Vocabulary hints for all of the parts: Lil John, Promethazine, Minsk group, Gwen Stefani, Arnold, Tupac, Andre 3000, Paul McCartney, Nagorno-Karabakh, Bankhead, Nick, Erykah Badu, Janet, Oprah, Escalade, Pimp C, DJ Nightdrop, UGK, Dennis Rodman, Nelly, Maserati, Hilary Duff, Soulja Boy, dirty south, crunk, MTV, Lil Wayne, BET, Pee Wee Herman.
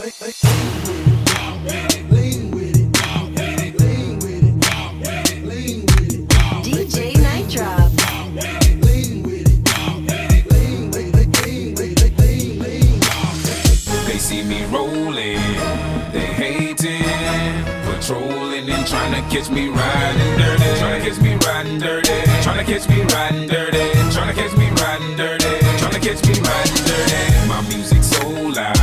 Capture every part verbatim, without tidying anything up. D J Nightdrop. They see me rolling, they hating, patrolling and trying to catch me riding dirty, trying to catch me riding dirty, trying to catch me riding dirty, trying to catch me riding dirty, trying to catch me riding dirty. My music's so loud.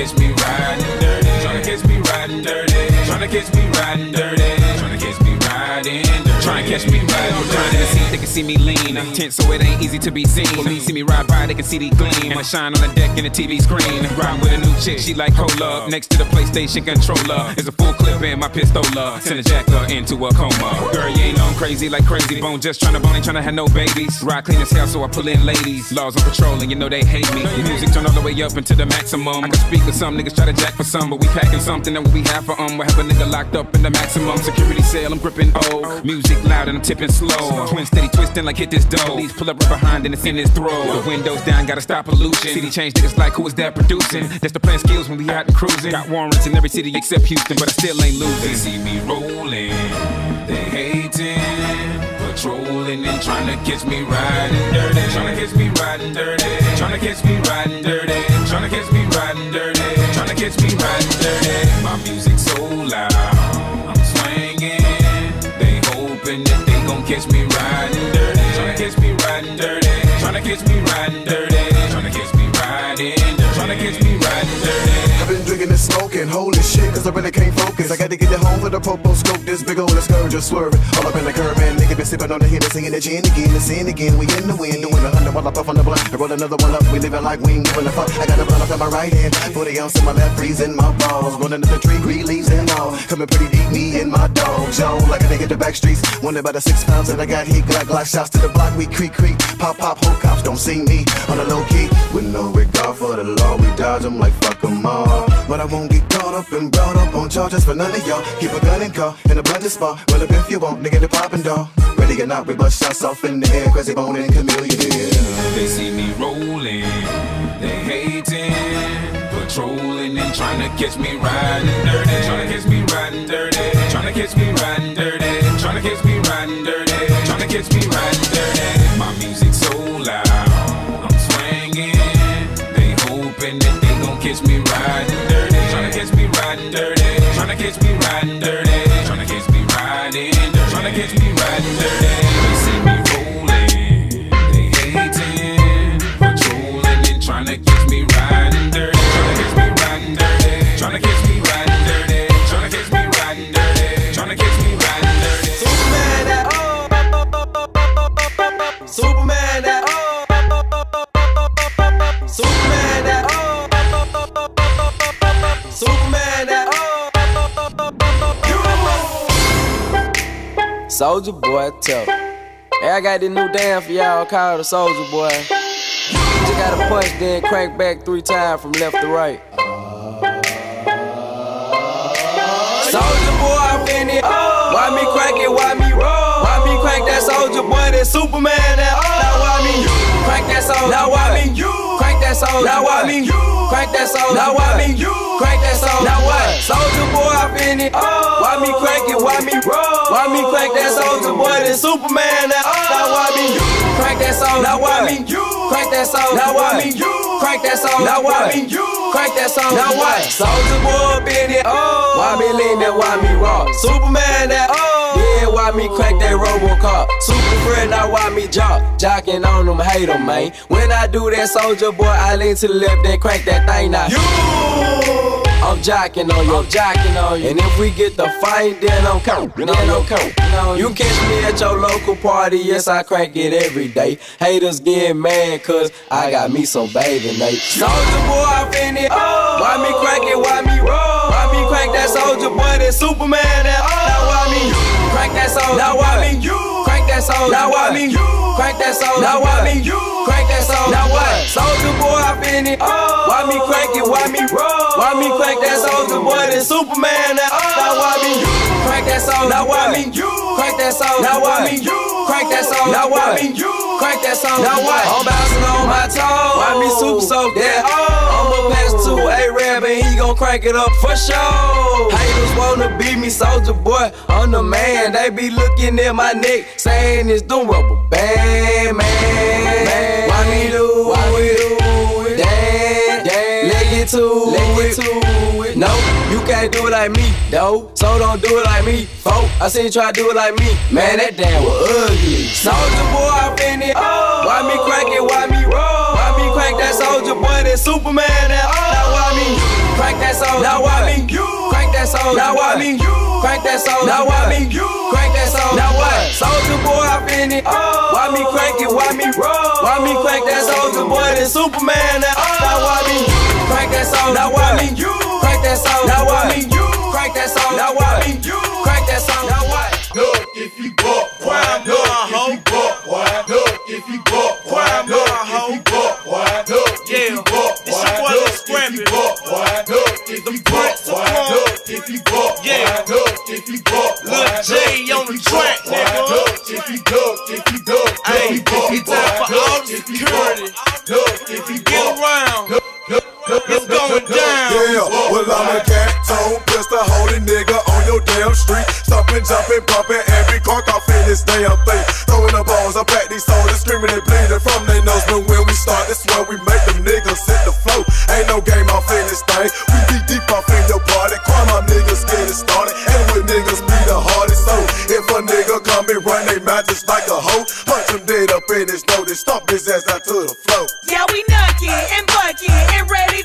Catch me riding dirty, tryna catch me riding dirty, tryna catch me riding dirty, tryna catch me riding dirty, tryna catch me riding dirty. They can see, they can see me lean, I'm tense so it ain't easy to be seen. When me see me ride by, they can see the gleam. I shine on the deck in the T V screen. Ride with a new chick, she like cola. Next to the PlayStation controller is a full clip in my pistola. Send a jacker into a coma. Girl, you ain't on crazy like crazy bone, just tryna bone, ain't tryna have no babies. Ride clean as hell, so I pull in ladies. Laws on patrol and you know they hate me. The music turn all the way up into the maximum. I can speak. Some niggas try to jack for some, but we packing something that we have for um. We have a nigga locked up in the maximum security cell. I'm gripping old music loud and I'm tipping slow. Twin steady twisting like hit this dough. Please pull up right behind and it's in his throat. The windows down, gotta stop pollution. City change niggas like who is that producing? That's the plan skills when we out and cruising. Got warrants in every city except Houston, but I still ain't losing. They see me rolling, they hating, patrolling and trying to catch me riding dirty, trying to catch me riding dirty, trying to catch me riding dirty, trying to catch me riding dirty. Catch me riding dirty. My music's so loud, I'm swinging. They hoping that they gon' catch me riding dirty. Tryna catch me riding dirty. Tryna catch me riding dirty. Tryna catch me riding dirty. Tryna catch me riding dirty. I've been drinking and smoking, holy shit, cause I really can't focus. I gotta get it home for the popo scope. This big old scourge just swerving all up in the curb, man. Nigga been sipping on the hit and singing the gin again, the sin again. We in the wind, doing a hundred while I puff on the blunt. I roll another one up, we living like we ain't giving a fuck. I got a blunt up in my right hand, forty ounce in my left, freezing my balls. Going under the tree, green leaves and all. Coming pretty deep, me and my dog, Joe. Like a nigga in the back streets, wanted by the six pounds, and I got heat, glock, glock shots to the block. We creak, creak, pop, pop, whole cops don't see me on the low key. With no regard for the law, we dodge them like fuck them all. But I won't get caught up and brought up on charges for none of y'all. Keep a gun and car in a blunted spot. Well, if you want, nigga, the poppin' dog. Ready or not, we bust shots off in the air. Crazy bone and chameleon. They see me rolling, they hating, patrolling and trying to catch me riding dirty, trying to catch me riding dirty, trying to catch me riding dirty, trying to catch me riding dirty, trying to catch me riding dirty. My music's so loud, I'm swinging. They hoping that they gon' catch me riding dirty, tryna catch me riding dirty, tryna catch me riding dirty, tryna catch me riding dirty, tryna catch me riding dirty. They see me rolling, they hating, patrolling and tryna catch me riding dirty, tryna catch me riding dirty, tryna catch me riding dirty, tryna catch me riding dirty, tryna catch me riding dirty. Superman that oh, Superman that oh, Superman that oh. Superman that oh. Soulja Boy, tough. Hey, I got this new damn for y'all called the Soulja Boy. Just gotta punch, then crank back three times from left to right. Soulja Boy, I'm in it. Why me crank it? Why me roll? Why me crank that Soulja Boy? That Superman that oh. Now why me you crank that Soulja? Now why me you crank that Soulja? Now why me you crank that Soulja? Now why me you? Crank that Soulja. Now what? Soulja Boy, I been it. Oh. Why me crank it? Why me roll? Why me crank that Soulja Boy? This Superman that oh. Now why me you crank that Soulja? Now why me you crank that Soulja? Now why me you crank that Soulja? Now why me you crank that Soulja? Now what? Soulja Boy, been it. Oh. Why me lean that? Why me roll? Superman that oh. Yeah, why me crank that Robocop? Super Fred, now why me jock? Jocking on them, hate them, man. When I do that, Soulja Boy, I lean to the left, then crank that thing now. You. I'm jocking on you, I'm jocking on you. And if we get the fight, then I'm coming, then I'm coming. You catch me at your local party, yes, I crank it every day. Haters get mad, cause I got me some bathing ape. Soulja Boy, I been it. Oh. Why me crank it? Why me roll? Why me crank that Soulja Boy? That Superman that oh. Now why me crank that Soulja? Now why me you crank that Soulja? Now why me you crank that Soulja? Now why me you crank that Soulja? Now what? Soulja Boy, I been it. Oh. Why me crank it? Why me roll? Why me crank that Soulja Boy? This Superman that oh. Now why me you crank Crank that soul. Now why me? You. Crank that soul. Now why me? You. Crank that soul. Now why me? You. Crank that soul. Now why? I'm bouncing on my toes. Why me super soaked? That I'm a pass to a rap and he gon' crank it up for sure. Haters wanna beat me, Soulja Boy. I'm the man. They be looking at my neck, saying it's doom rubber. Bang, man, man. Why me do? Why me do? To it. To it. No, you can't do it like me, though. So don't do it like me, folk. I seen you try to do it like me. Man, that damn was ugly. Soulja Boy, I finna. Oh. Why me crank it? Why me roll? Why me crank that Soulja Boy? That Superman? That oh. Now why me? Crank that Soulja. Now why me? You crank that Soulja. Now why me? You crank that Soulja. Now why me? You crank that Soulja. Now what? Soulja Boy, I finna. Oh. Why me crank it? Why me roll? Why me crank that Soulja Boy? That Superman? That oh. Now why me? Crank that soul, now why me? You crank that soul, now why me? You crank that soul, now why me? You crank that soul, now why? Look if you bought, why look if you bought, why look if you bought, why look if you bought, why look if you bought, why look if you bought, why look if you bought, why look if you bought, yeah look if you bought, look Jay on the track, nigga. Look if you look if you look, hey, it's time for all the security. Look if you get around. It's going down. Yeah, well I'm a cat tone, just a holy nigga on your damn street. Stopping, jumping, pumping, every car off in this damn thing. Throwing the balls, I pack these soldiers, screaming and bleeding from their nose. But when we start, that's where we make them niggas hit the flow. Ain't no game off in this thing. We be deep off in your party. Cry my niggas, get it started. And with niggas be the hardest soul. If a nigga come and run, they mad just like a hoe. Punch him dead up in his nose, then stomp his ass out to the floor. Yeah, we nucky and bucky and ready.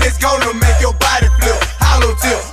Let's go to make your body flip, hollow tilt.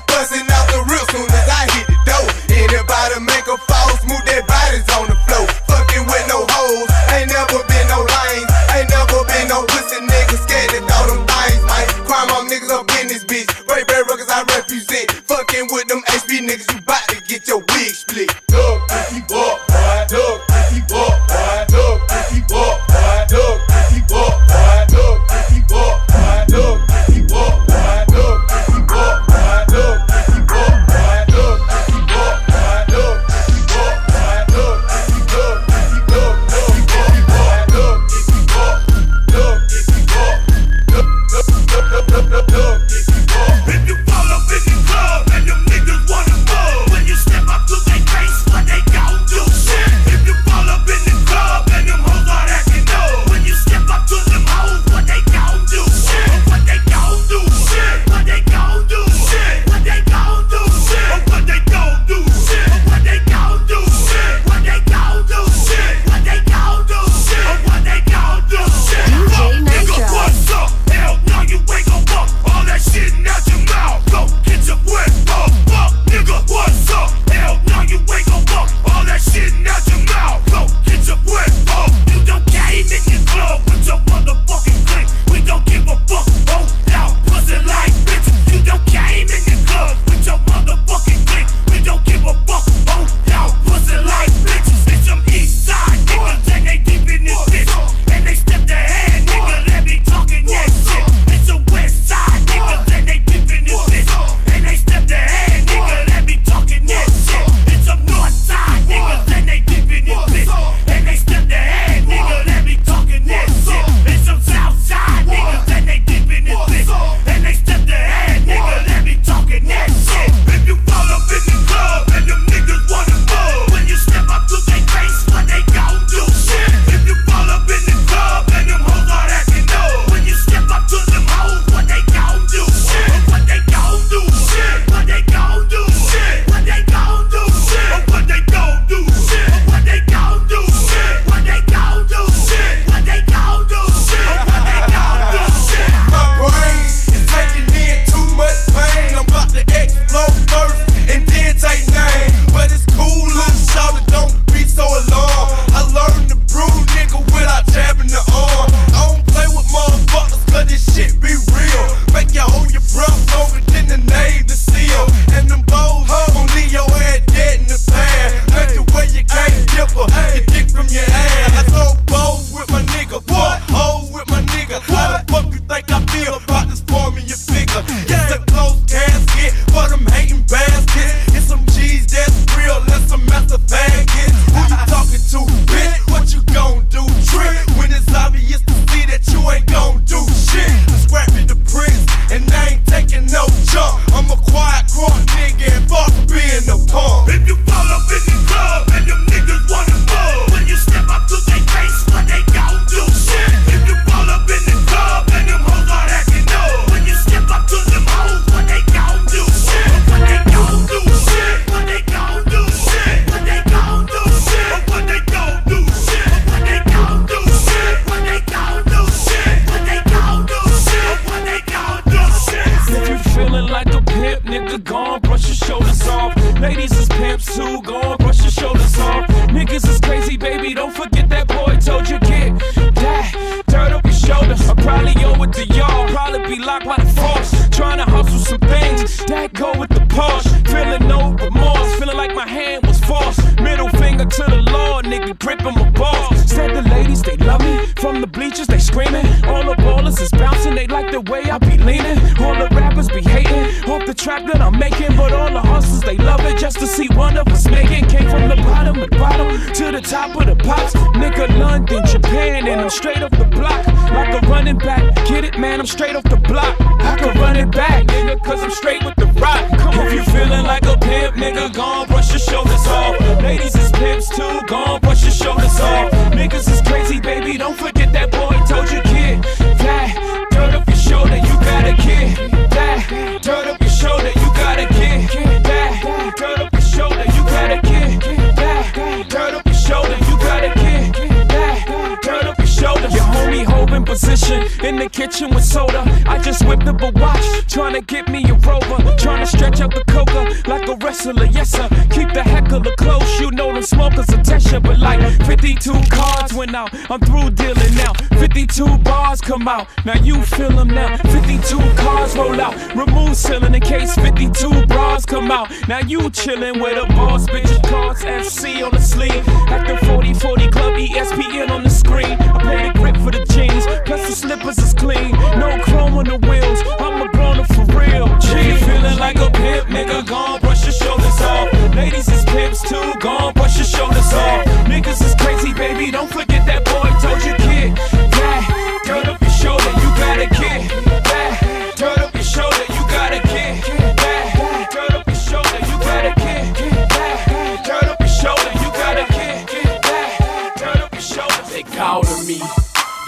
the way I be leaning. All the rappers be hating, hope the trap that I'm making, but all the hustlers they love it just to see one of us making. Came from the bottom of the bottom to the top of the pops. Nigga, London, Japan, and I'm straight off the block. Like a running back, get it, man, I'm straight off the block. I can run it back, nigga, cause I'm straight with the rock. Come on, if you feeling like a pimp, nigga, gon' brush your shoulders off. Ladies is pimps too, gon' brush your shoulders off. Niggas is crazy, baby, don't forget that boy told you, kid. That dirt up your shoulder, you got a kid. That dirt up your shoulder, you got a kid. That dirt up your shoulder, you got a kid. That dirt up your shoulder, you got a kid. That dirt up your shoulder. Your homie holding position in the kitchen with soda. I just whipped up a watch, trying to get me a rover, trying to stretch out the coca like a wrestler. Yes sir, keep the heckler close. You know them smokers attention, but like fifty-two cards went out. I'm through dealing now. fifty-two bars come out. Now you feel them now. fifty-two cars roll out. Remove ceiling in case fifty-two bras come out. Now you chilling with a boss, bitches cards F C on the sleeve. Acting forty forty club E S P N on the screen. I play the grip for the jeans, plus the slippers is clean. No chrome on the wheels. I'm a grown-up for real. She feeling like a pimp, nigga, gon' brush your shoulders off. Ladies is pimps too, gon' brush your shoulders off. Niggas is crazy, baby, don't forget that boy told you, kid. That dirt up your shoulder, you got a kid. That dirt up your shoulder, you got a kid. That dirt up your shoulder, you got a kid. That dirt up your shoulder, you got a kid. That dirt up your shoulder. They call to me,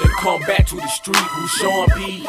they come back to the street who Sean P.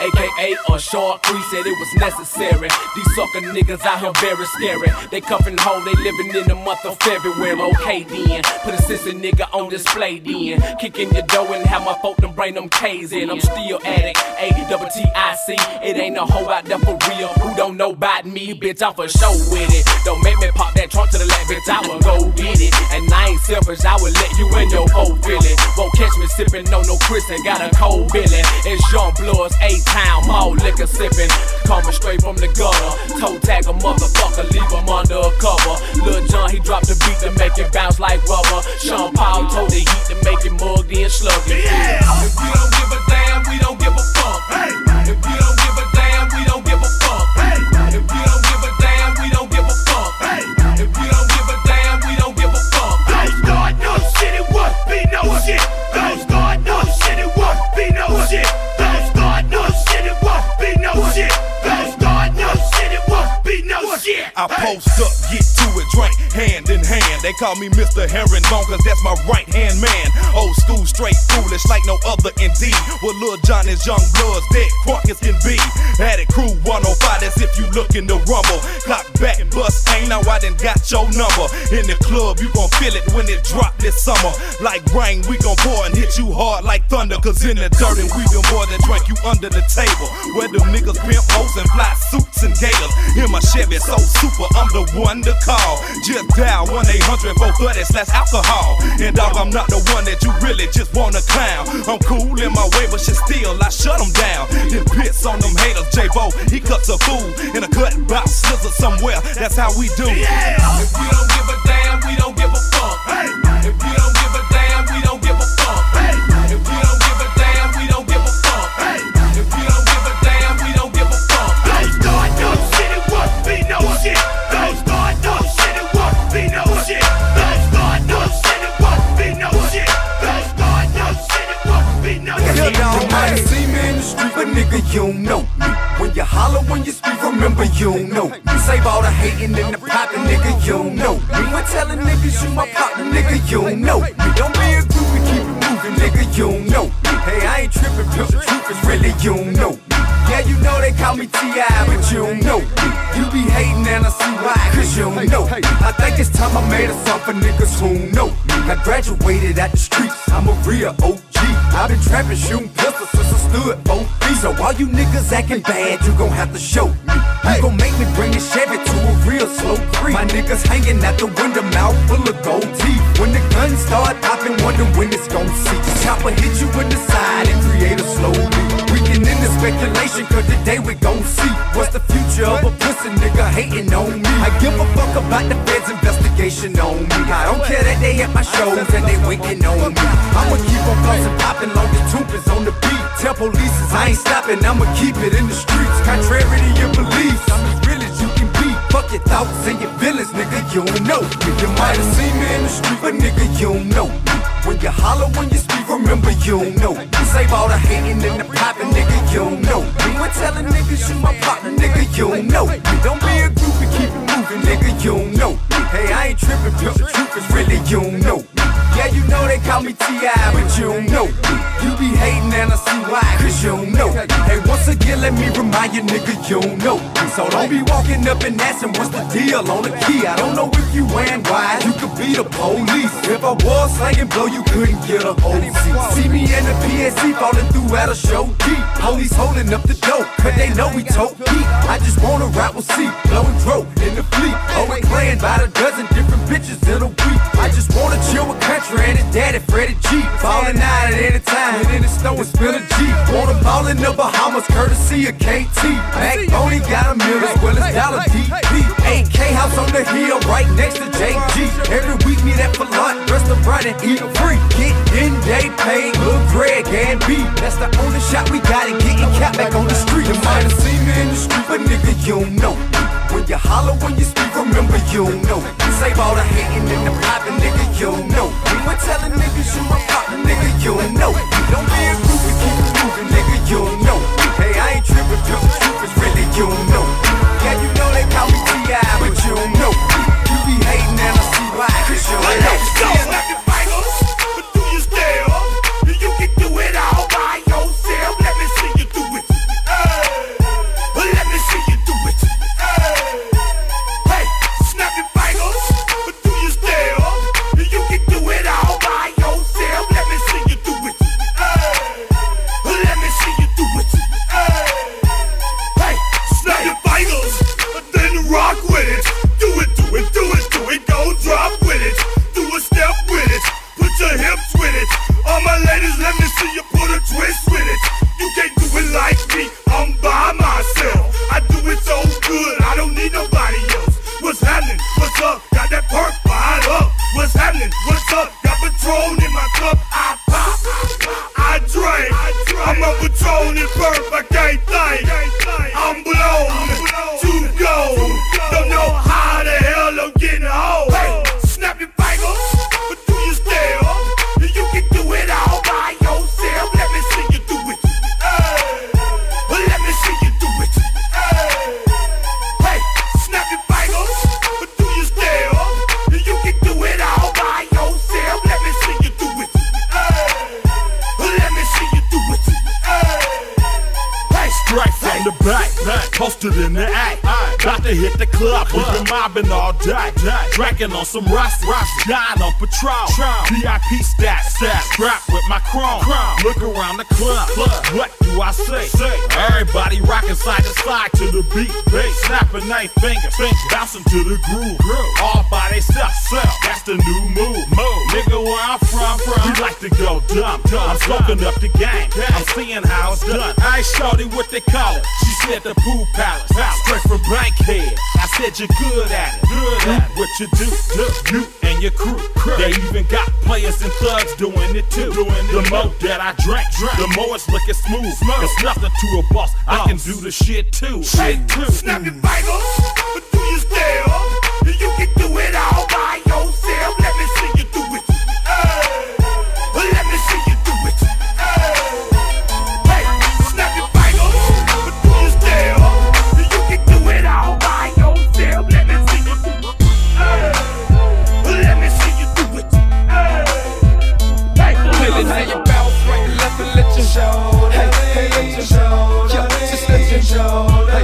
A K A a short three said it was necessary. These sucker niggas out here very scary. They cuffin' home, they living in the month of February. Okay then, put a sister nigga on display then. Kickin' your door and have my folk them brain them K's in. I'm still at it, A double T I C. It ain't a hoe out there for real who don't know about me. Bitch, I'm for sure with it. Don't make me pop that trunk to the left, bitch, I will go get it. And I ain't selfish, I will let you in your whole feeling. Won't catch me sippin' on no Chris and got a cold billing. It's young bloods, eight time, all liquor sippin', coming straight from the gutter. Toe tag a motherfucker, leave him under a cover. Lil John, he dropped the beat to make it bounce like rubber. Sean Paul told the heat to make it mugged and slugged. Yeah. If you don't give a damn, we don't give a fuck. Hey. If you don't give a damn, we don't give a fuck. Hey. If you don't give a damn, we don't give a fuck. Hey. If you don't give a damn, we don't give a fuck. Don't start no shit, it won't be no shit. Don't start no shit, it won't be no shit. I post up, get to it, drink hand in hand. They call me Mister Herringbone, cause that's my right hand man. Old school, straight foolish, like no other indeed. With Lil John is young bloods, dead crunk as can be. Had it crew one oh five, as if you looking to rumble. Clock back, bust ain't now I done got your number. In the club, you gon' feel it when it drop this summer. Like rain, we gon' pour and hit you hard like thunder. Cause in the dirt and we been more than drink you under the table. Where them niggas pimp hoes and fly suits and gators. In my Chevy, so super. I'm the one to call. Just dial one eight hundred four three zero slash alcohol. And dog, I'm not the one that you really just wanna clown. I'm cool in my way, but shit still, I shut them down. Then piss on them haters, J-Bo, he cuts a fool. In a cut box, scissor somewhere, that's how we do. Yeah. If you don't give a damn, we don't give a fuck. Hey. If you don't give a damn, we don't give a fuck. Hey. If you don't give a damn, we don't give a fuck. Hey. If you don't give a damn, we don't give a fuck. Don't start no shit, it won't be no shit. Nigga, you know me. When you holler, when you speak, remember you know me. Save all the hating and the poppin', nigga, you know me. When telling niggas you my partner, nigga, you know me. Don't be a groupie, keep it moving, nigga, you know me. Hey, I ain't trippin', pimp truth is really you know me. Yeah, you know they call me T I, but you know me. You be hating and I see why, cause you know me. I think it's time I made a song for niggas who know me. I graduated at the streets, I'm a real O G. I've been trapping, shooting pistols since I stood both feet. So all you niggas acting bad, you gon' have to show me. You gon' make me bring a Chevy to a real slow creep. My niggas hanging out the window, mouth full of gold teeth. When the guns start popping, wonder when it's gon' cease. Chopper hit you in the side and create a slow leak. We can end the speculation, cause today we gon' see what's the future of a pussy nigga hating on me. I give a fuck about the feds investigating. information on me. I don't care that they at my shows and they winking on me. I'ma keep on bustin', poppin' long the tube is on the beat. Tell police I ain't stoppin', I'ma keep it in the streets. Contrary to your beliefs, I'm as real as you can be. Fuck your thoughts and your feelings, nigga, you don't know. You might have seen me in the street, but nigga, you don't know. When you holler, when you speak, remember you don't know. Save all the hating and the poppin', nigga, you don't know. You were telling niggas you my partner, nigga, you don't know. Don't be a groupie, keep it moving, nigga, you don't know. Hey, I ain't trippin', but the truth is really you don't know. Yeah, you know they call me T I, but you don't know. You be hatin' and I see why, cause you don't know. Hey, once again, let me remind you, nigga, you don't know. So don't be walking up and asking what's the deal on the key. I don't know if you ain't wise, you could be the police. If I was slangin' blow, you couldn't get a hold of see. see me in the P S C falling through at a show deep. Police holding up the dope, cause they know we tote heat. I just wanna ride with C, blowing dope in the fleet. Oh, and playing by the dozen different bitches in a week. I just wanna chill with country and his daddy, Freddie G. Falling out at any time, and in the snow and spill a G. Wanna ball in the Bahamas, courtesy of K T. Backbone, he got a mill as well as Dollar D P. A K house on the hill, right next to J G. Every week meet at Falant, dressed up right and eat free. Get in, they pay, Lil Greg and B. That's the only shot we got and getting cat back on the street. You might have seen me in the street, but nigga, you don't know. When you holler, when you speak, remember you don't know. Save all the hating and the poppin', nigga, you don't know. You were telling niggas you my partner, nigga, you don't know. Don't be a groupie, keep it moving, nigga, you don't know. Hey, I ain't trippin', the truth is really you don't know. Yeah, you know they call me T I, but you don't know. You be hating and I see why, cause you don't know. On some rust, dying on patrol, V I P stats, strapped with my chrome. Look around the club, what do I say? Everybody rocking side to side to the beat, snapping their fingers, bouncing to the groove. All by they self, that's the new move. Nigga, where I'm from, we like to go dumb. I'm smoking up the game, I'm seeing how it's done. I ain't shorty what they call it. She said the pool palace, straight from Bankhead. I said you're good at it. What you do, you and your crew. They even got players and thugs doing it too. The more that I drink, the more it's looking smooth. It's nothing to a boss, I can do the shit too. Shit too. Snap your fingers, but do you still? You can do it all by yourself. Let me see you do it. Let me see you do it. Hey, snap your fingers, but do you still? You can do it all by yourself. Let me see you do it. Let me see you do it. Hey, let me see you bounce right and left and let your shoulder. Hey, hey, let your shoulder. Yeah, just let your shoulder. Hey,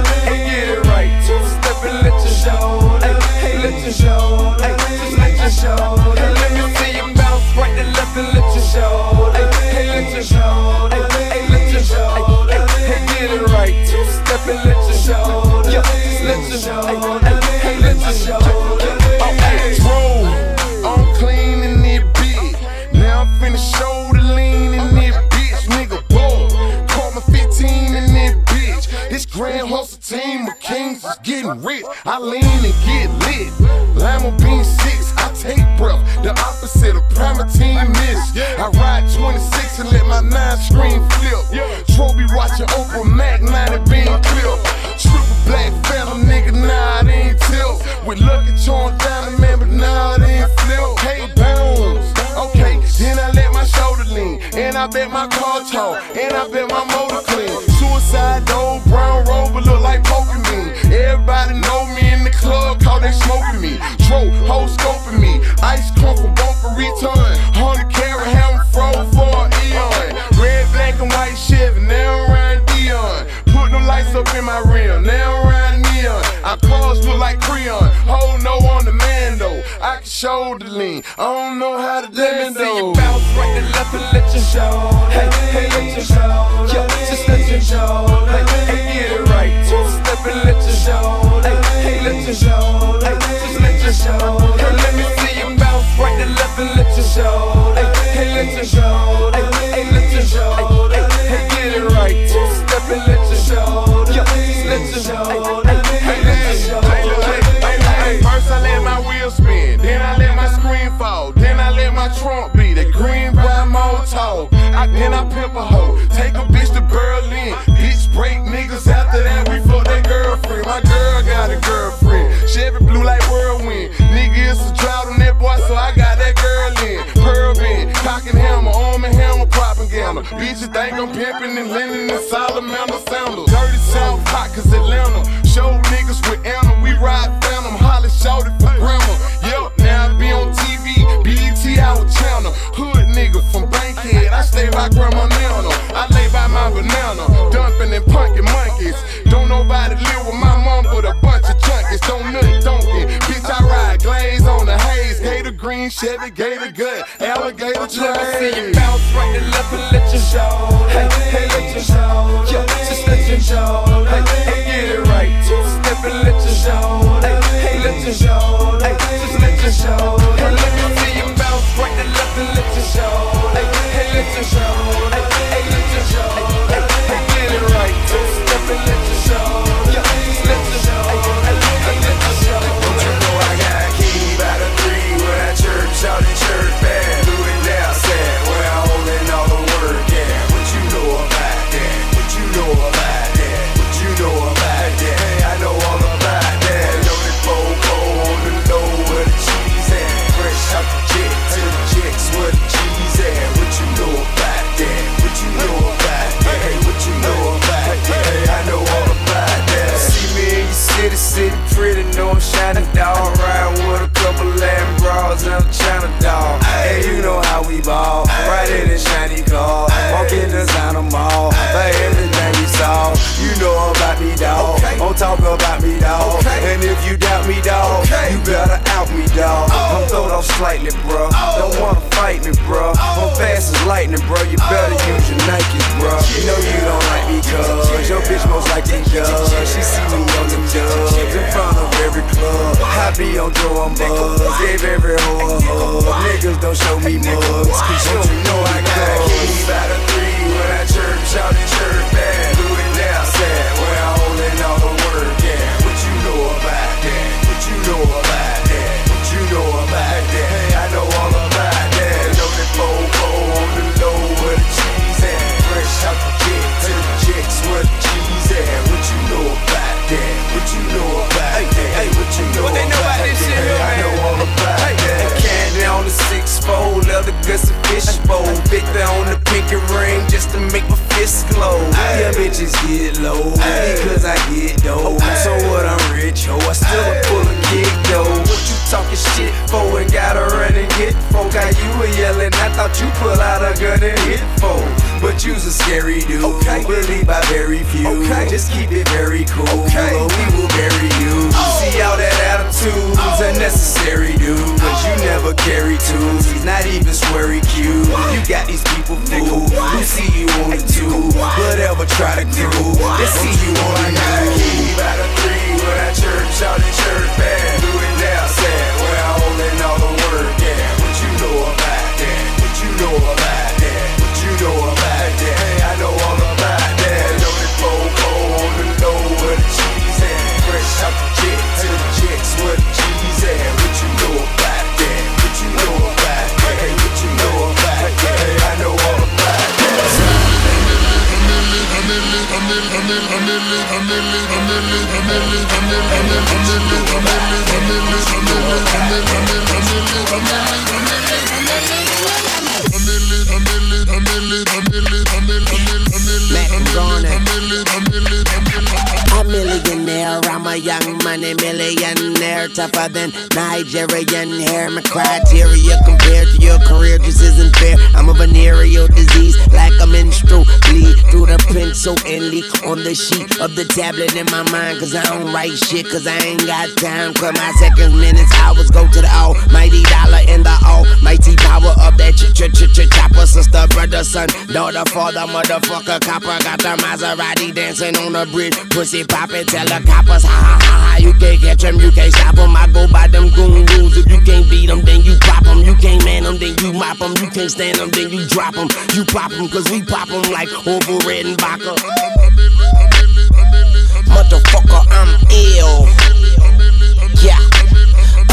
get it right. Two step and let your shoulder. Hey, hey, let your shoulder. Hey, just let your shoulder. Hey, let me see you bounce right and left and let your shoulder. Hey, hey, let your shoulder. Hey, let your shoulder. Hey, get it right. Two step and let your shoulder. Yeah, just let your shoulder. Hey, let your shoulder. I'm clean in this bitch. Now I'm finna shoulder lean in this bitch, nigga. Boom. Call my fifteen in this bitch. This Grand Hustle team of kings is getting rich. I lean and get lit. Lima bean six. take breath, the opposite of Primatine Mist. I ride twenty-six and let my nine screen flip. Trophy watching Oprah Mac ninety being clip. Triple black phantom, nigga, nah, it ain't tilt. With Lucky Charm Diamond, man, but nah, it ain't flip. Hey, bounce. Okay, then I let my shoulder lean, and I bet my car tall, and I bet my motor clean. Suicide old brown rover look like Pokemon. Everybody know me in the club, call they smoking me. Tro, ho, scoping me. Ice crump for both for return. Hundred carat, haven't froze for an eon. Red, black, and white Chevy, now I'm riding Dion. Put them lights up in my rim, now I'm riding neon. Our cars look like Creon. Hold no on the man though. I can shoulder lean. I don't know how to let me see you bounce right to left and let your shoulder. Hey, hey, let your shoulder. Yeah, just let your shoulder. Hey, hey, get it right. Just step and let your shoulder. Hey, hey, let your shoulder. Hey, just let your shoulder. Hey, let me see you bounce right to left and let your shoulder. Hey, hey, let your shoulder. Hey, hey, let your shoulder. Hey, hey, get it right. Just step and let your shoulder. Yeah, just let your shoulder. Hey, let your shoulder. First I let my wheel spin, then I let my screen fall, then I let my trunk be the green brown Molotov. I Then I pimp a hoe, take a bitch to Berlin. Bitch break niggas, after that we fuck that girlfriend. My girl got a girlfriend, Chevy blue like whirlwind. Nigga, it's a drought on that boy, so I got that girl in. Pearl bin, cock and hammer, arm and hammer, prop and gamma. Bitches think I'm pimping and lending and Solomon sandals. Dirty South hot, cause Atlanta, show niggas with Anna, we ride Phantom. Holly shouted for grandma. Yup, now I be on T V, B E T our channel. Hood nigga from Bankhead, I stay by grandma Nana. I lay by my banana, dumping and punkin' monkeys. Don't nobody live with my mom but a bunch of junkies. Don't nothing donkin', bitch I ride glaze on the haze. Gator green, Chevy, Gator gut, alligator train. Let me see you bounce right to left and let your shoulder. Hey, hey, let your shoulder. Yeah, just let your shoulder. Hey, hey, get it right. Just step and let your shoulder. Hey, hey, let your shoulder. Hey, just let your shoulder. Hey, let me see you bounce right to left and let your shoulder. Hey, hey, let your shoulder. Hey, let your shoulder. Hey, get it right. Just step and let your shoulder. Yeah, just let your shoulder. Hey, let your shoulder. Don't you know I got a key by the three where I church out in church band. Slightly, bro. Oh. Don't wanna fight me, bro. Oh. I'm fast as lightning, bro. You better oh. use your Nikes, bro. Yeah. You know you don't like me, cuz yeah. Your bitch most likely does. Yeah. She see me on the dubs yeah. in front of every club. I be on Joe and Buzz. Gave every hoe a hug. Niggas don't show me hey, mugs. Cause don't you know I got a key by the three when I church out in church band. Do it now, sad. Where I hold in all the word, yeah. What you know about that? What you know about that? What you know about that? You pull out a gun and hit folk, but you's a scary dude. Okay. Believed by very few. Okay. Just keep it very cool. Okay. Or we will bury you. Oh. See all that attitude's oh. unnecessary, dude. Cause oh. you never carry tools. He's not even sweary cute. What? You got these people fooled. Who see you on the two? Whatever try to do. They see you on the nine. Key by the three when I church out in church band. Do it now, sad. Where I holding all the word, yeah. What you know about? You know about that, what you know about that, hey, I know all about that. Know the foco on the low where the cheese at. Fresh out the jet to the jets where the cheese at. What you know about that? A millionaire, I'm a young money millionaire, tougher than Nigerian hair. My criteria compared to your career just isn't fair. I'm a venereal disease, like a menstrual bleed through the pencil and leak on the sheet of the tablet in my mind. Cause I don't write shit, cause I ain't got time. Cause my seconds, minutes, hours go to the almighty dollar and the almighty power of that ch ch ch ch chopper. Sister, brother, son, daughter, father, motherfucker, copper. Got the Maserati dancing on the bridge. Pussy poppin', tell the coppers, ha ha ha ha. You can't catch them, you can't stop them. I go by them goon rules. If you can't beat them, then you pop them. You can't man them, then you mop them. You can't stand them, then you drop them. You pop them, cause we pop them like over red and vodka. Motherfucker, I'm ill. Yeah.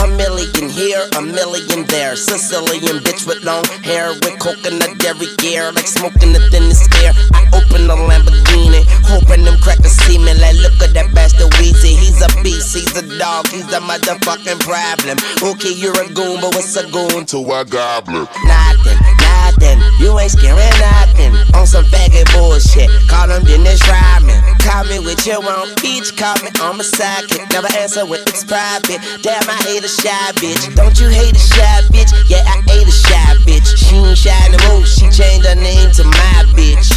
A million here, a million there. Sicilian bitch with long hair, with coconut derriere, like smoking the thinnest air. I open the Lamborghini, hoping them crackers see me. Like, look at that bastard Weezy. He's a beast, he's a dog, he's a motherfucking problem. Okay, you're a goon, but what's a goon to a gobbler? Nothing, nothing. You ain't scaring nothing. On some faggot bullshit, call him Dennis Rodman. Call me with your own peach, call me on my sidekick. Never answer when it's private. Damn, I hate a shy bitch. Don't you hate a shy bitch? Yeah, I hate a shy bitch. She ain't shy no more, she changed her name to my bitch.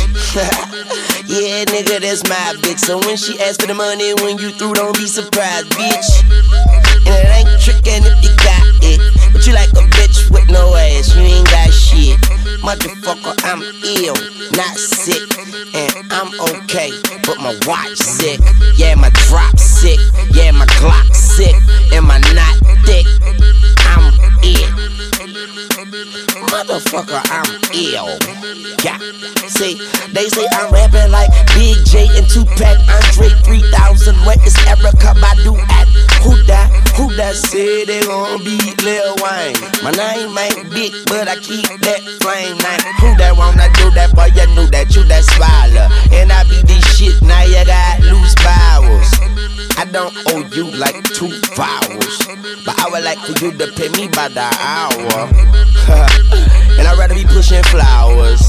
Yeah, nigga, that's my bitch. So when she asks for the money, when you through, don't be surprised, bitch. And it ain't trickin' if you got it, but you like a bitch with no ass, you ain't got shit. Motherfucker, I'm ill, not sick. And I'm okay, but my watch sick. Yeah, my drop sick. Yeah, my Glock sick. Am I not thick? I'm ill. Motherfucker, I'm ill. Yeah. See, they say I'm rapping like Big J and Tupac. Andre three thousand, where is Erykah Badu at? Who that? Who that say they gon' beat Lil Wayne? My name ain't big, but I keep that flame. Like, who that wanna do that? Boy, you knew that you that swallow. And I be this shit, now you got loose vowels. I don't owe you like two vowels, but I would like for you to pay me by the hour. And I'd rather be pushing flowers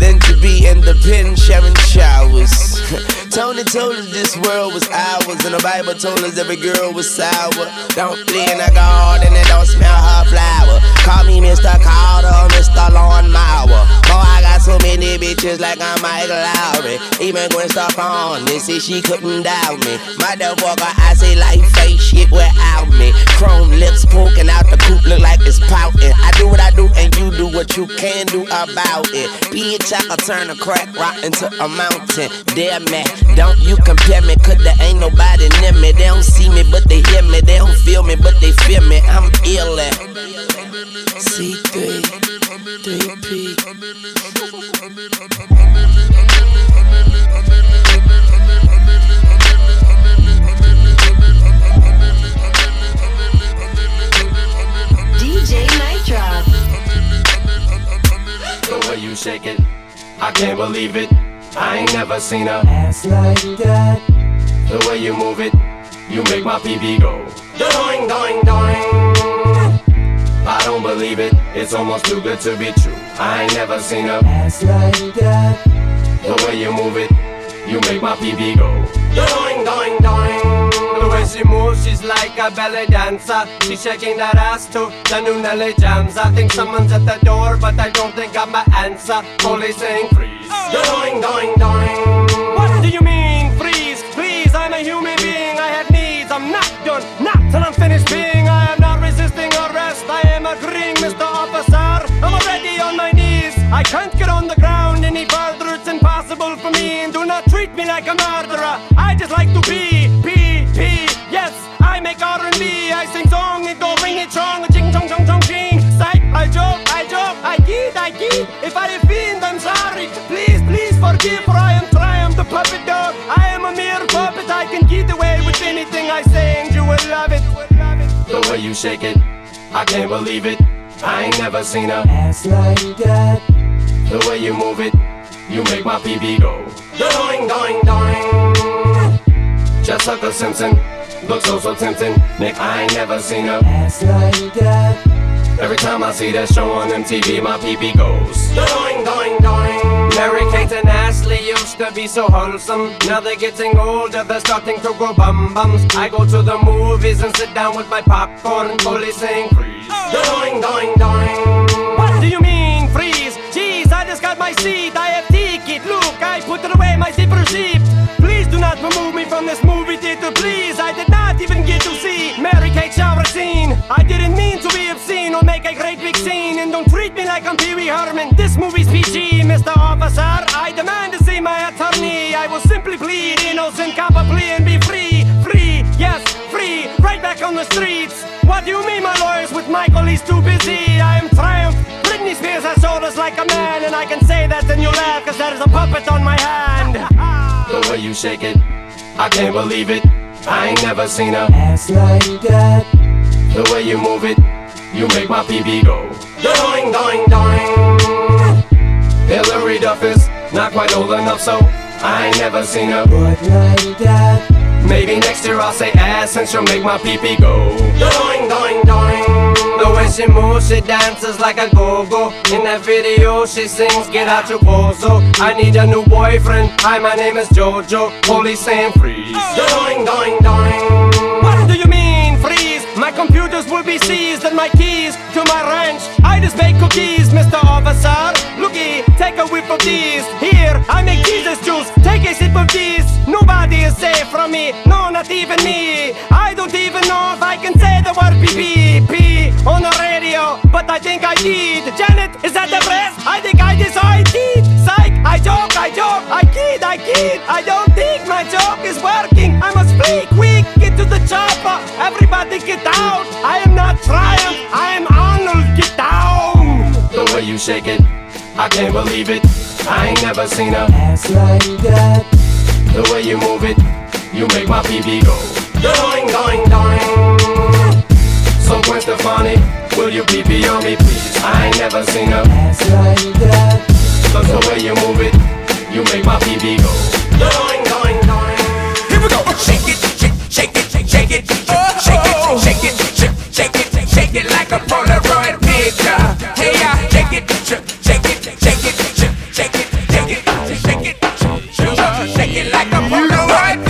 than to be in the pen sharing showers. Tony told us this world was ours, and the Bible told us every girl was sour. Don't play in a garden and don't smell her flower. Call me Mister Carter, Mister Lawnmower. Boy, I got so many bitches like I'm Michael Lowry. Even Gwen Stefani, see she couldn't doubt me. Motherfucker, I say like fake shit without me. Chrome lips poking out the coop, look like it's pouting. I do what I do and you do what you can do about it. Bitch, I'll turn a crack rock into a mountain. Damn man, don't you compare me, cause there ain't nobody near me. They don't see me, but they hear me. They don't feel me, but they fear me. I'm ill at C three, three P. D J Nightdrop. The way you shake it, I can't believe it. I ain't never seen a ass like that. The way you move it, you make my P B go doing, doing, doing. I don't believe it, it's almost too good to be true. I ain't never seen a ass like that. The way you move it, you make my P B go doing, doing, doing. The way she moves, she's like a ballet dancer. She's shaking that ass to the new Nelly jams. I think someone's at the door, but I don't think I'm an answer. Police saying freeze. Oh. Doing, doing, doing. What do you mean freeze? Please, I'm a human being. I have needs. I'm not done, not till I'm finished being. I am not resisting arrest. I am agreeing, Mister Officer. I'm already on my knees. I can't get on the ground any further. It's impossible for me. Do not treat me like a murderer. I just like to be. Yes, I make R and B, I sing song and go ring it strong. Ching chong chong chong ching. Psych, I joke, I joke, I kid, I kid. If I offend, I'm sorry. Please, please forgive, for I am try, I'm the puppet dog. I am a mere puppet, I can get away with anything I say and you will love it. The way you shake it, I can't believe it. I ain't never seen a ass like that. The way you move it, you make my P B go doing, doing, doing. Sucker Simpson, looks so so tempting. Nick, I ain't never seen her ass like that. Every time I see that show on M T V, my P B goes doing, doing, doing. Mary Kate and Ashley used to be so wholesome. Now they're getting older, they're starting to grow bum bums. I go to the movies and sit down with my popcorn, fully sing freeze. Doing, doing, doing. What do you mean freeze? Jeez, I just got my seat. I have ticket. Look, I put away my zipper sheep. Please do not remove me from this movie theater, please. I did not even get to see Mary Kate shower scene. I didn't mean to be obscene or make a great big scene. And don't treat me like I'm Pee Wee Herman. This movie's P G, Mister Officer. I demand to see my attorney. I will simply plead innocent, cop a plea and be free. Free, yes, free, right back on the streets. What do you mean my lawyers with Michael? He's too busy. I am triumph. Britney Spears has shoulders like a man. And I can say that and you'll laugh, cause that is a puppet on my hand. The way you shake it, I can't believe it. I ain't never seen a ass like that. The way you move it, you make my P B go doing, doing, doing. Hilary Duff is not quite old enough, so I ain't never seen a butt like that. Maybe next year I'll say ass and she'll make my P B go doing, doing, doing. The way she moves, she dances like a go-go. In that video, she sings, get out your bozo. I need a new boyfriend, hi, my name is Jojo. Holy Sam freeze, doing, doing, doing. What do you mean, freeze? My computers will be seized and my keys to my ranch. I just make cookies, Mister Officer. Looky, take a whiff of these. Here, I make Jesus juice, take a sip of this. Nobody is safe from me, no, not even me. I don't even know if I can say the word P P P on the radio, but I think I did. Janet, is that the press? I think I decided. Psych, I joke, I joke, I kid, I kid. I don't think my joke is working. I must flee quick, get to the chopper. Everybody get out. I am not Triumph, I am Arnold, get down. The way you shake it, I can't believe it. I ain't never seen a ass like that. The way you move it, you make my P B go doing, doing, doing. So Gwen Stefani, will you P P on me please? I ain't never seen a ass like that. Cause the way you move it, you make my P B go doing, doing, doing. Here we go! Shake it, shake, shake it, shake it, shake it, shake it, shake it, shake it like a Polaroid picture. Hey, I shake it, shake it, shake it, shake it, shake it, shake it, shake it like a Polaroid picture.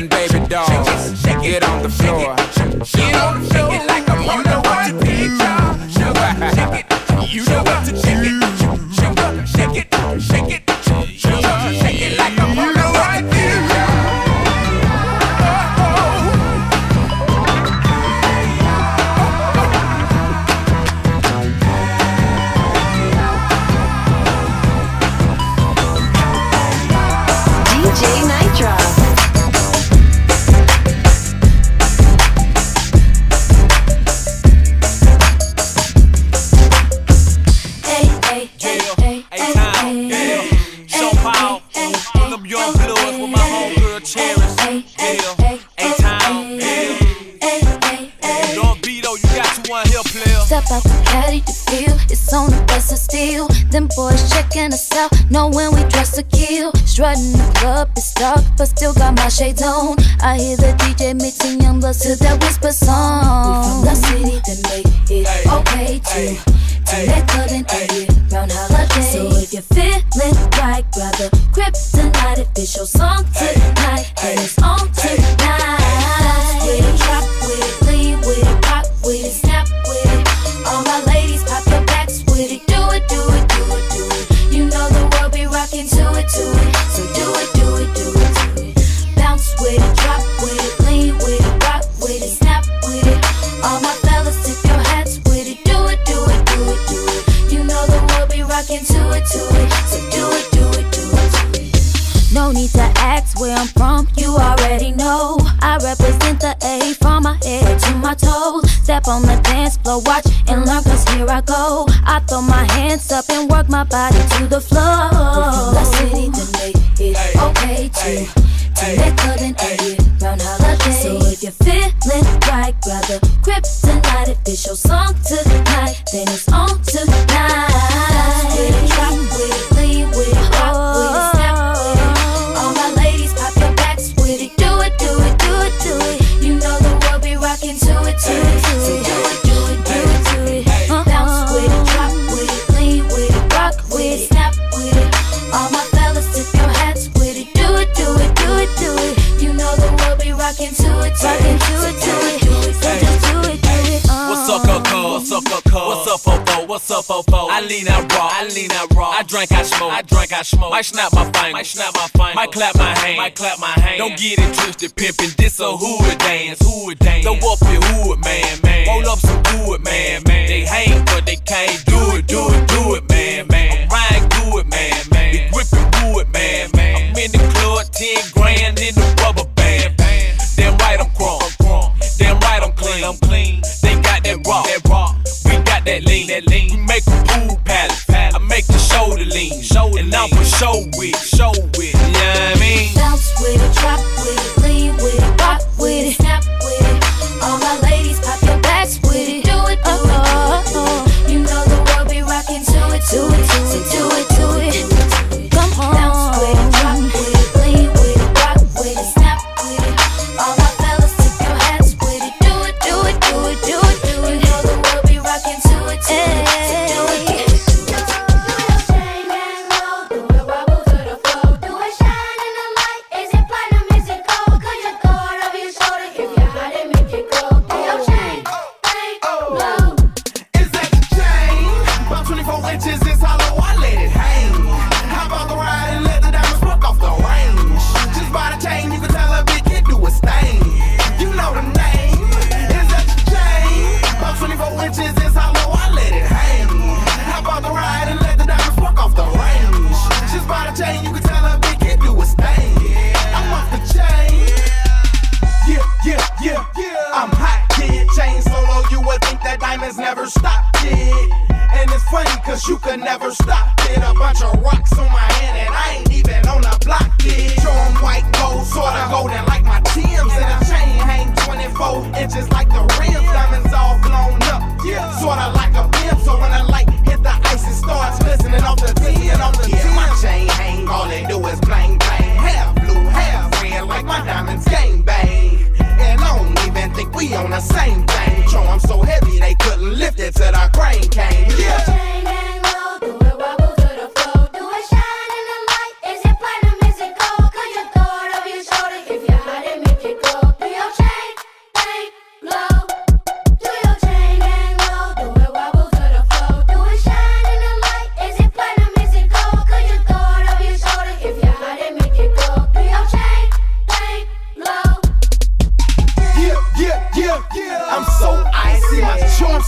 and baby dolls. Shake it on the floor. Shake it on the floor. Shake it like I'm on the one pig job. Shake it. You know what to shake it. Shake it. Shake it. Shake it like I'm on the one pig job. Strutting the club, it's dark, but still got my shades on. I hear the D J mixing young blood to that whisper song. We from the city that make it ay, okay ay, to ay, to cut and ay, it round holidays. So if you're feeling right, grab the Kryptonite if it's your song tonight, ay, and it's on tonight. Flash with it, drop with it, lean with it, pop with it, snap with it. All my ladies pop your backs with it, do it, do it, do it, do it. You know the world be rocking to it, to it. So do it, do it, do it, do it. Bounce with it, drop with it, lean with it, rock with it, snap with it. All my fellas, tip your hats with it. Do it, do it, do it, do it. You know the world be rocking to it, to it. So do it, do it, do it, do it. No need to ask where I'm from, you already know. I represent the A from my head to my toes. Step on the dance floor, watch and learn, cause here I go. I throw my hands up and work my body to the floor. We from the city that make it ay, okay to to make good and it round holidays. So if you're feeling right, grab the Kryptonite. If it's your song tonight, then it's on tonight. Dance with it, drop with it, lean with it, rock with it, snap with it. All my ladies pop your backs with it. Do it, do it, do it, do it. You know the world be rocking to it, to it, to it. So do it, do it, do it, do it. Bounce with it, drop with it, lean with it, rock with it, snap with it. All my fellas, tip your hats with it. Do it, do it, do it, do it. You know the world be rocking to it, rocking to it, to it. So just do it, do it. What's up, Coco? What's up, Coco? What's up, Popo? What's up, Popo? I lean out raw, I lean out raw. I drink, I smoke, I drink, I smoke. Might snap my fingers, might snap my fingers. Might clap my hand, might clap my hand. Don't get it twisted, pimpin'. This a hood dance, hood dance. Throw up your hood, man, man. Roll up some wood, man, man. They hang, but they can't do it, do it, do it, man, man. I'm riding good, man, man. Be grippin' wood, man, man. I'm in the club, ten grand in the rubber band. Damn right I'm grown, damn right I'm clean, I'm clean. They got that rock, that rock. We got that lean, that lean. We make a pool palace, I make the shoulder lean, shoulder and I'm a show with, show with. You know what I mean? Bounce with it, drop with it, lean with it, rock with it, snap with it. All my ladies pop your backs with it. Do it, do it, do it, do it. You know the world be rocking to it, to it, to it, to it, to it. Come on, bounce with it, drop with it, lean with it, rock with it, snap with it. All my fellas tip your hats with it. Do it, do it, do it, do it, do it. You know the world be rocking to it, to it, to it, do it. Go, go.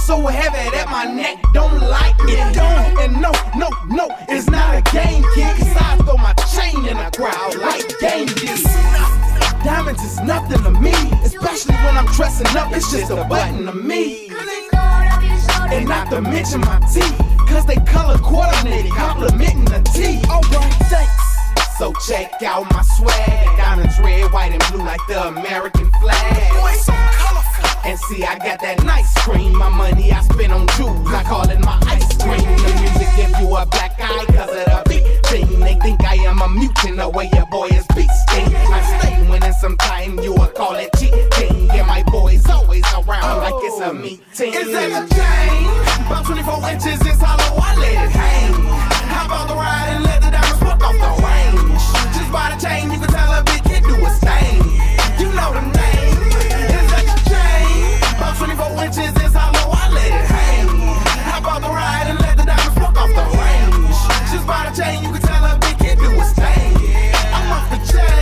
so heavy that my neck don't like it. It don't, and no, no, no, it's not a game, kid. Cause I throw my chain in a crowd like game is. Diamonds is nothing to me, especially when I'm dressing up, it's just a button to me. And not to mention my teeth, cause they color coordinated, complimenting the teeth. Alright, thanks. So check out my swag. Diamonds red, white, and blue like the American flag. Boy, so colorful. And see, I got that nice cream. My money I spend on jewels, I call it my ice cream. The music gives you a black eye cause of the beat thing. They think I am a mutant, the way your boy is beasting. I stay winning sometime, you will call it cheating. Yeah, my boy's always around like it's a meeting. Is that a chain? About twenty-four inches, it's hollow, I let it hang. Hop out the ride and let the diamonds pop off the rain. Just by the chain, you can tell a bitch it do a stain. You know the name. It's like a chain. About twenty-four inches, it's hollow, I let it hang. Hop out the ride and let the diamonds fuck off the range. Just by the chain, you can tell a bitch it do a stain. I'm off the chain.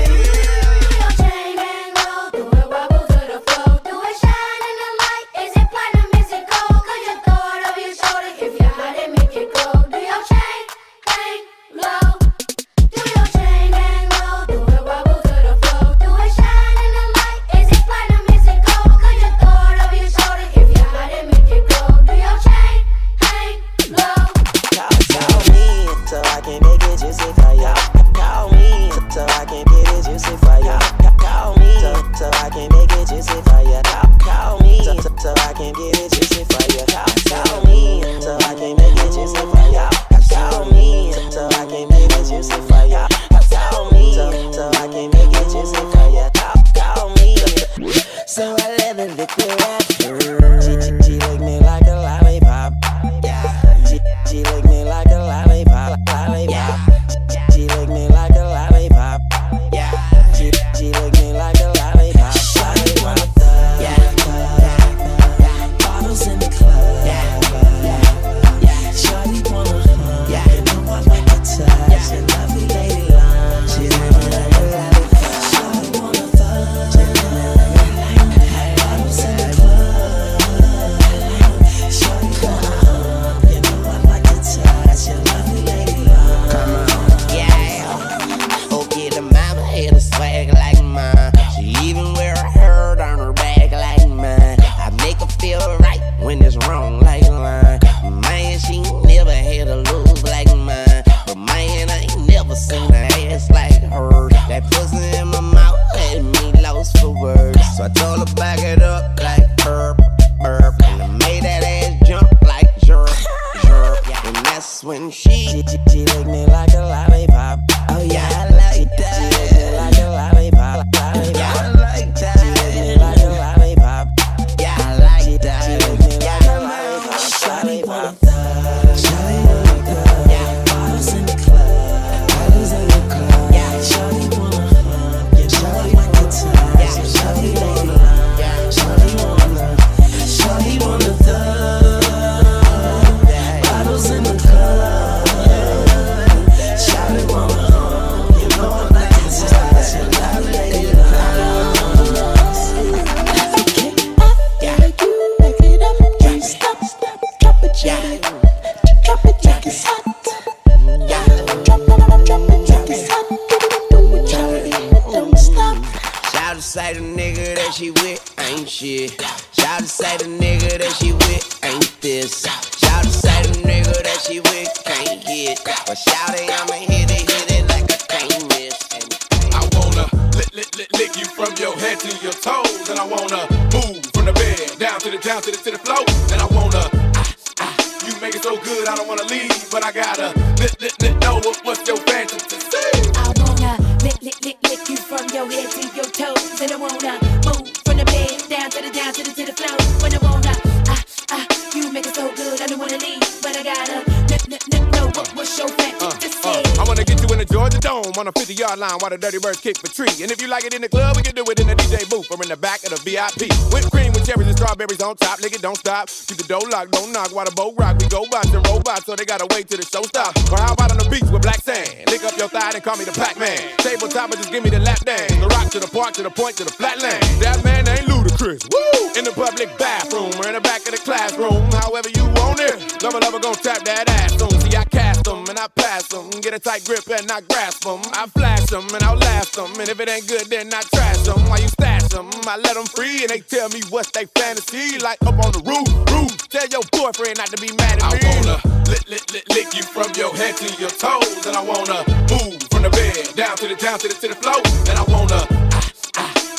While the dirty birds kick the tree. And if you like it in the club, we can do it in the D J booth or in the back of the V I P. Whipped cream with cherries and strawberries on top. Nigga, don't stop. Keep the door locked, don't knock. While the boat rock, we go box and robots, so they gotta wait till the show stops. Or how about on the beach with black sand? Lick up your thigh and call me the Pac-Man. Tabletop, but just give me the lap dance. The rock to the park, to the point, to the flatland. That man ain't losing. ludicrous. Woo! In the public bathroom or in the back of the classroom, however you want it. Lover, lover, gon' tap that ass soon. See, I cast them and I pass them. Get a tight grip and I grasp them. I flash them and I last them. And if it ain't good, then I trash them. Why you stash them? I let them free and they tell me what's they fantasy. Like up on the roof, roof. Tell your boyfriend not to be mad at me. I wanna lick, lick, lick, lick you from your head to your toes. And I wanna move from the bed down to the, down to the, to the floor. And I wanna...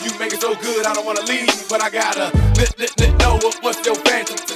You make it so good, I don't wanna leave, but I gotta lick, lick, lick, know what's your fantasy.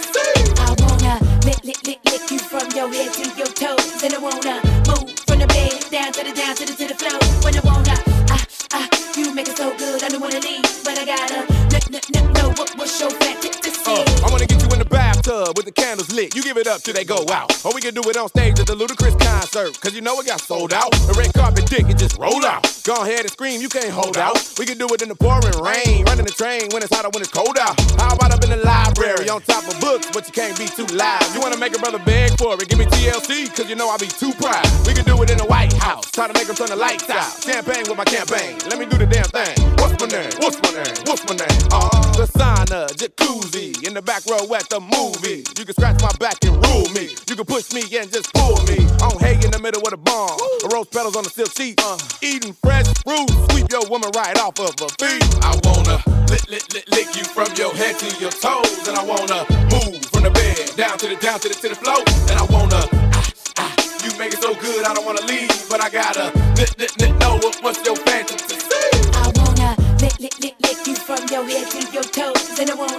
I wanna lick, lick, lick, lick you from your head to your toes, and I wanna move from the bed down to the, down to the, to the floor. When I wanna, ah, ah, you make it so good, I don't wanna leave, but I gotta lick, lick, lick, know what's your fantasy. Uh, I wanna get you in the bathtub with the candles lit. You give it up till they go out. Or we can do it on stage at the ludicrous concert. Cause you know it got sold out. The red carpet dick, it just rolled out. Go ahead and scream, you can't hold out. We can do it in the pouring rain. Running the train when it's hot or when it's cold out. How about up in the library on top of books, but you can't be too loud. You wanna make a brother beg for it, give me T L C, cause you know I be too proud. We can do it in the White House, try to make them turn the lights out. Champagne with my campaign, let me do the damn thing. What's my name? What's my name? What's my name? Uh-huh. The sauna, jacuzzi. In the back row at the movie. You can scratch my back and rule me. You can push me and just pull me. On hay in the middle with a bomb. A rose petals on the silk sheet. Uh, eating fresh fruit. Sweep your woman right off of her feet. I wanna lick, lick, lick, lick you from your head to your toes. And I wanna move from the bed down to the, down to the, to the floor. And I wanna, ah, ah, you make it so good I don't wanna leave. But I gotta lick, lick, lick, know what's your fantasy. I wanna lick, lick, lick, lick you from your head to your toes. And I wanna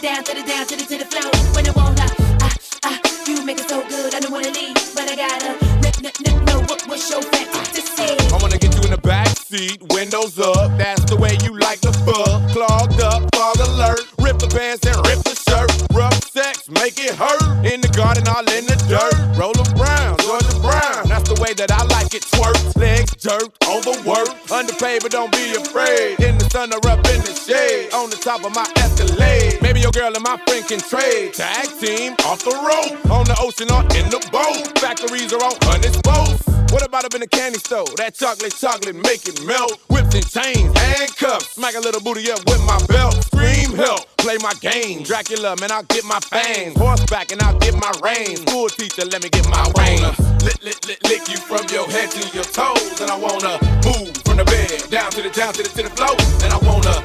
down to the, down to the, to the floor. When I wanna, ah, ah, you make it so good, I don't wanna leave, but I gotta n- n- n- know what, what's your fantasy to say. I wanna get you in the backseat, windows up, that's the way you like to fuck. Clogged up, fog alert, rip the pants and rip the shirt. Rough sex, make it hurt, in the garden, all in the dirt. Roller Brown, Georgia Brown, that's the way that I like it, twerk. Legs jerked, overworked, underpaid, but don't be afraid. In the sun or up in the shade, on the top of my Escalade. Your girl and my friend can trade. Tag team, off the road. On the ocean or in the boat. Factories are on honest boats. What about up in the candy store? That chocolate, chocolate, make it melt. Whips and chains, handcuffs. Smack a little booty up with my belt. Scream help, play my game. Dracula, man, I'll get my fangs. Horseback and I'll get my reins. School teacher, let me get my reins. Lick, lick, lick, lick you from your head to your toes. And I wanna move from the bed down to the, down to the, to the floor. And I wanna...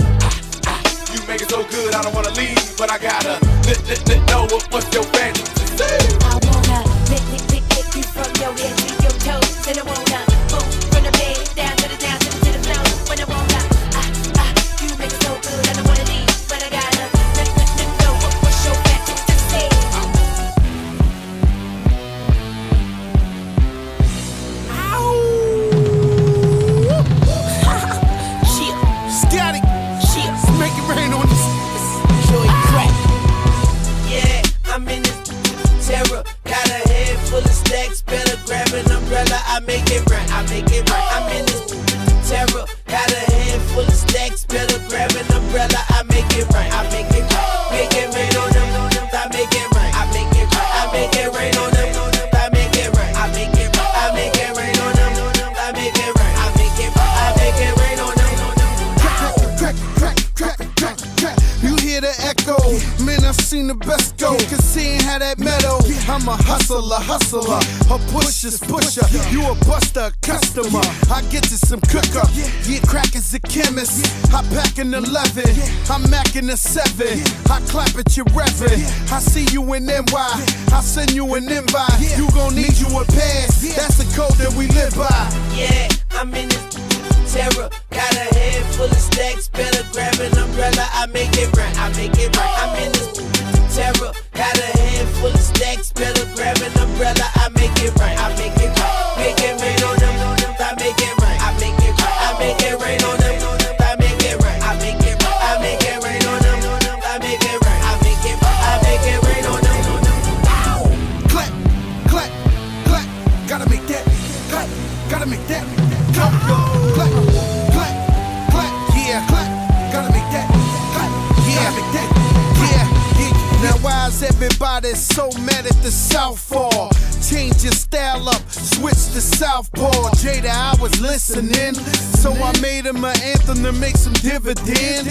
You make it so good, I don't wanna leave, but I gotta lick, lick, lick, know what's your fantasy. I wanna lick, lick, lick, lick you from your head to your toes. And I wanna move from the bed down to the, down to the, to the floor. When I wanna, ah, ah, you make it so good, I don't wanna leave, but I gotta lick, lick, lick, know what's your fantasy. Ow! Shit, static. Make it rain on this joint crack. Yeah, I'm in this terror. Got a head full of stacks. Better grab an umbrella. I make it right. I make it right. I'm in this terror. Got a head full of stacks. Better grab an umbrella. I make it right. I make it right. Make it rain on them. I make it right. I make it right. I make it rain on them. I make it right. I make it right. I make it rain on them. I make it right. I make it right. I make it rain on them. Crack, crack, crack. Crack, crack, crack. You hear the echo, yeah. Man, I've seen the best go, yeah. Cause seeing how that meadow, yeah. I'm a hustler, hustler, yeah. A pusher's pusher, yeah. You a buster, customer, yeah. I get you some cooker, yeah, yeah. Crack is a chemist, yeah. I pack an eleven, yeah. I'm macking a seven, yeah. I clap at your reverend, yeah. I see you in N Y, yeah. I send you an invite, yeah. You gon' need you a pass, yeah. That's the code that we live by. Yeah, I'm in it. Terror, got a head full of stacks. Better grab an umbrella. I make it right. I make it right. I'm in this terror. Got a head full of stacks. Better grab an umbrella. I make it right. I make it right. Make it rain on them. I make it right. I make it right. I make it rain on them. I make it right. I make it right. I make it rain on them. I make it right. I make it right. I make it rain on them. Clap, clap, clap. Gotta make that. Clap. Gotta make that. Clap. Clap, clap, clap, yeah, clap, gotta make that, clap, yeah, make that, yeah, yeah. Now why is everybody they're so mad at the Southpaw. Change your style up, switch to Southpaw. Jada, I was listening, so I made him an anthem to make some dividends.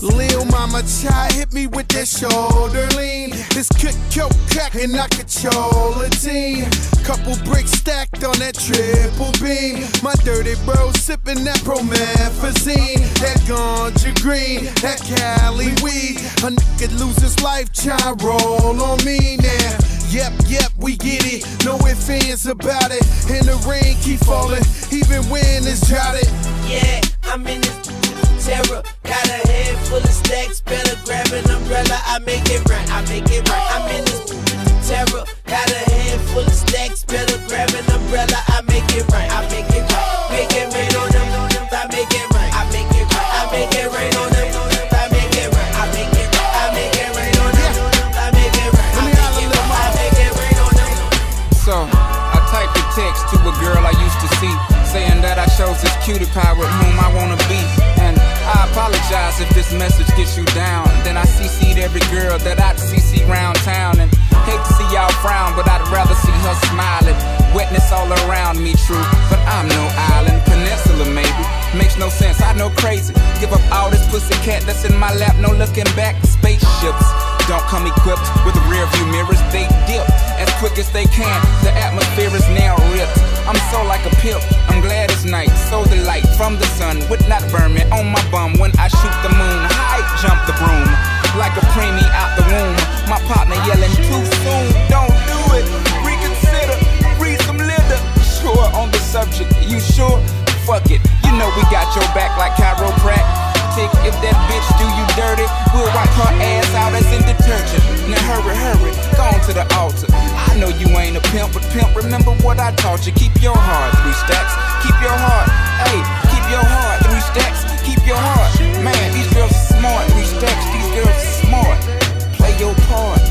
Lil Mama Chai hit me with that shoulder lean. This kick, kill, crack, and I control a team. Couple bricks stacked on that triple beam. My dirty bro sipping that promethazine. That ganja green, that Cali weed. A nigga lose his life, try roll on me now. Yep, yep, we get it, no ifs, ands about it. And the rain keep falling, even when it's droughted. Yeah, I'm in this terror. Got a head full of stacks, better grab an umbrella. I make it right, I make it right. I'm in this terror. Got a head full of stacks, better grab an umbrella. I make it right, I make it right. Make it rain on them, I make it right, I make it right. I make it rain on them, I make it right, I make it right. I make it rain on them, I make it right, I make it right. I make it rain on them. So I typed a text to a girl I used to see, saying that I chose this cutie pie with whom I wanna be. And I apologize if this message gets you down. Then I C C'd every girl that I'd C C round town. And hate to see y'all frown, but I'd rather see her smiling. Wetness all around me, true, but I'm no island. Peninsula, maybe. Makes no sense, I know crazy. Give up all this pussycat that's in my lap, no looking back. Spaceships don't come equipped with rear view mirrors. They dip as quick as they can. The atmosphere is now ripped. I'm so like a pimp, I'm glad it's night. So the light from the sun would not burn me on my bum. When I shoot the moon, I jump the broom like a preemie out the womb. My partner yelling too soon, don't do it, reconsider, read some litter. Sure on the subject, you sure? Fuck it, you know we got your back like chiropractic. If that bitch do you dirty, we'll wipe her ass out as in detergent. Now hurry, hurry, go on to the altar. I know you ain't a pimp, but pimp, remember what I taught you. Keep your heart, three stacks, keep your heart. Hey, keep your heart, three stacks, keep your heart. Man, these girls are smart, three stacks, these girls are smart. Play your part,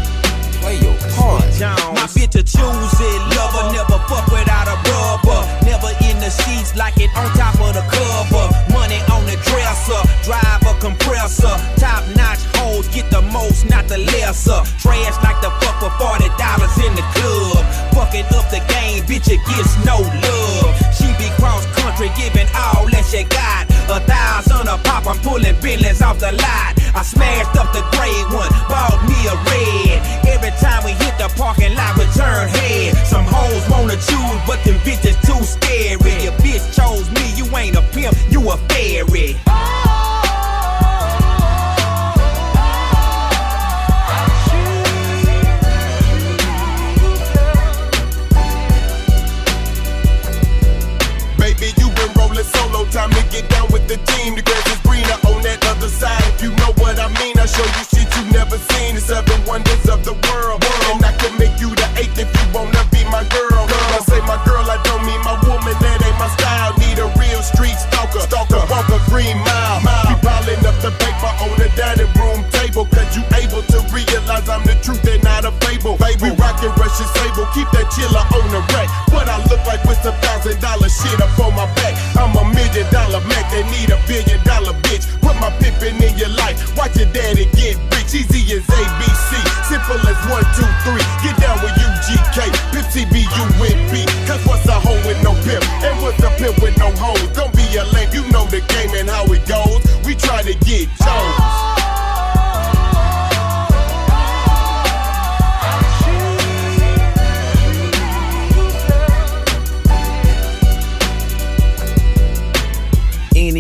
play your part. My bitch a choose it, lover, never fuck without a rubber. Never in the sheets, like it on top of the cover. Money on the dresser, drive a compressor. Top notch hoes, get the most, not the lesser. Trash like the fuck for forty dollars in the club. Fucking up the game, bitch, it gets no love. She be cross country, giving all that she got. A thousand a pop, I'm pulling billions off the lot. I smashed up the gray one, bought me a red. Every time we hit the parking lot, we turn head. Some hoes wanna choose, but them bitches too scary. Your bitch chose me, you ain't a pimp, you a fairy. Solo time to get down with the team. The grass is greener on that other side. If you know what I mean, I show you shit you never seen. The seven wonders of the world, and I can make you the eighth if you wanna be my girl. When I say my girl, I don't mean my woman. That ain't my style. Need a real street stalker, stalker, walker, green mile. We piling up the paper on the dining room table, 'cause you able to realize I'm the truth and not a fable. Baby, rockin' Russian sable, keep that chiller on the rack. What I look like with some thousand dollar shit up on my back. Dollar Mac, they need a billion dollar bitch. Put my pimpin' in your life, watch your daddy get rich. Easy as A B C, simple as one, two, three. Get down with U G K, Pimp C, B, U, and B. 'Cause what's a hoe with no pimp, and what's a pimp with no hoes? Don't be a lame, you know the game and how it goes. We try to get chose.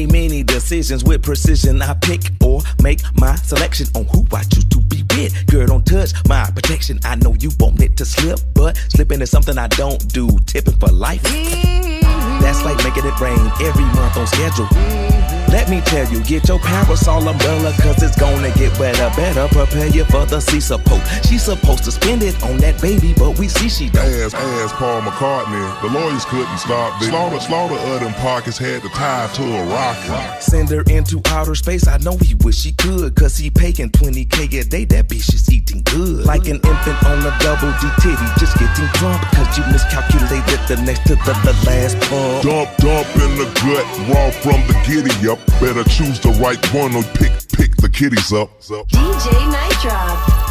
Many decisions with precision. I pick or make my selection on who I choose to be with. Girl, don't touch my protection. I know you want it to slip, but slipping is something I don't do. Tipping for life. Mm-hmm. That's like making it rain every month on schedule. Mm-hmm. Let me tell you, get your parasol umbrella, 'cause it's gonna get wetter. Better prepare you for the sea support. She's supposed to spend it on that baby, but we see she don't. Ass, ass Paul McCartney. The lawyers couldn't stop this. Slaughter, slaughter of them pockets had to tie to a rock. Send her into outer space, I know he wish he could, 'cause he paying twenty K a day, that bitch is eating good. Like an infant on a double D titty, just getting drunk, 'cause you miscalculated the next to the, the last pump. Dump, dump in the gut, raw from the giddy up. Better choose the right one or pick, pick the kitties up. D J Nightdrop.